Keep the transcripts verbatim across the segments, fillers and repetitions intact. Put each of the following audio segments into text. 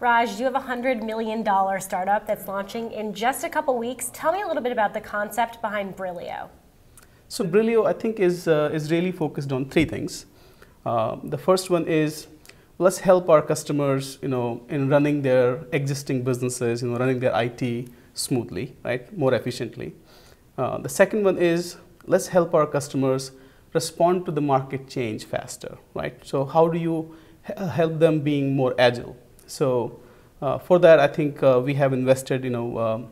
Raj, you have a one hundred million dollars startup that's launching in just a couple weeks. Tell me a little bit about the concept behind Brillio. So Brillio, I think, is, uh, is really focused on three things. Uh, the first one is, let's help our customers, you know, in running their existing businesses, you know, running their I T smoothly, right, more efficiently. Uh, the second one is, let's help our customers respond to the market change faster, right? So how do you help them being more agile? So uh, for that, I think uh, we have invested, you know, um,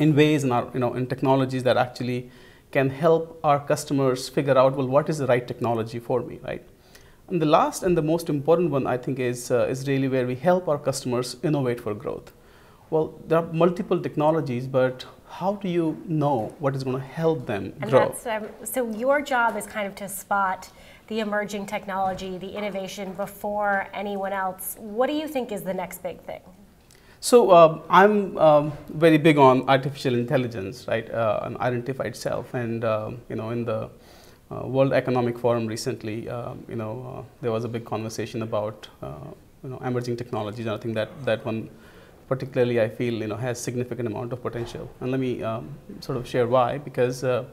in ways in our, you know, in technologies that actually can help our customers figure out, well, what is the right technology for me, right? And the last and the most important one, I think, is, uh, is really where we help our customers innovate for growth. Well, there are multiple technologies, but how do you know what is going to help them and grow? That's, um, so your job is kind of to spot the emerging technology, the innovation before anyone else. What do you think is the next big thing? So uh, I'm um, very big on artificial intelligence, right, uh, and identify itself. And uh, you know, in the Uh, World Economic Forum recently, uh, you know, uh, there was a big conversation about uh, you know, emerging technologies, and I think that that one particularly I feel, you know, has significant amount of potential. And let me um, sort of share why, because uh,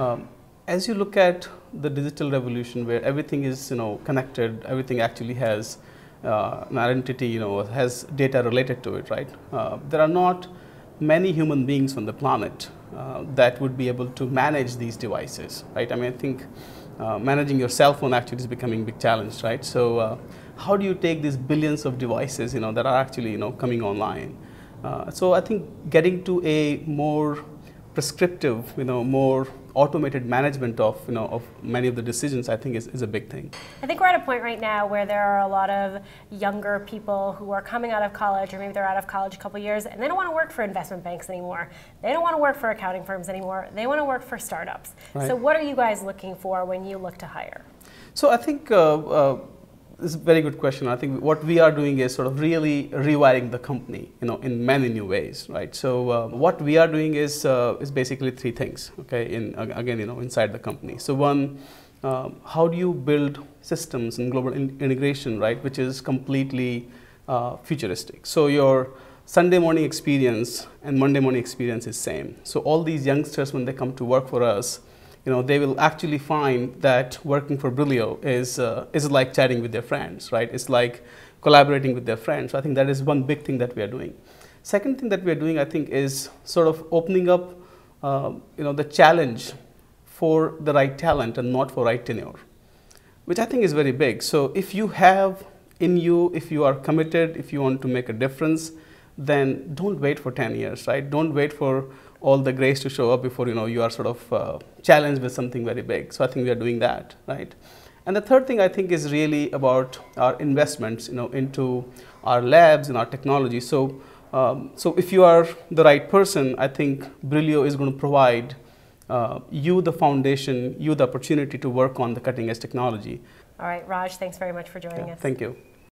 um, as you look at the digital revolution, where everything is, you know, connected, everything actually has uh, an identity, you know, has data related to it, right? Uh, there are not many human beings on the planet uh, that would be able to manage these devices, right? I mean, I think uh, managing your cell phone actually is becoming a big challenge, right? So uh, how do you take these billions of devices, you know, that are actually, you know, coming online? Uh, so I think getting to a more prescriptive, you know, more automated management of, you know, of many of the decisions, I think is, is a big thing. I think we're at a point right now where there are a lot of younger people who are coming out of college, or maybe they're out of college a couple years, and they don't want to work for investment banks anymore. They don't want to work for accounting firms anymore. They want to work for startups. Right. So what are you guys looking for when you look to hire? So I think uh, uh, this is a very good question. I think what we are doing is sort of really rewiring the company, you know, in many new ways, right? So uh, what we are doing is uh, is basically three things, okay? In again, you know, inside the company. So one, uh, how do you build systems and global in integration, right? Which is completely uh, futuristic. So your Sunday morning experience and Monday morning experience is same. So all these youngsters, when they come to work for us, you know, they will actually find that working for Brillio is, uh, is like chatting with their friends, right? It's like collaborating with their friends. So I think that is one big thing that we are doing. Second thing that we are doing, I think, is sort of opening up, uh, you know, the challenge for the right talent and not for right tenure, which I think is very big. So if you have in you, if you are committed, if you want to make a difference, then don't wait for ten years, right? Don't wait for all the grace to show up before, you know, you are sort of uh, challenged with something very big. So I think we are doing that, right? And the third thing, I think, is really about our investments, you know, into our labs and our technology. So, um, so if you are the right person, I think Brillio is going to provide uh, you the foundation, you the opportunity to work on the cutting edge technology. All right, Raj, thanks very much for joining yeah, us. Thank you.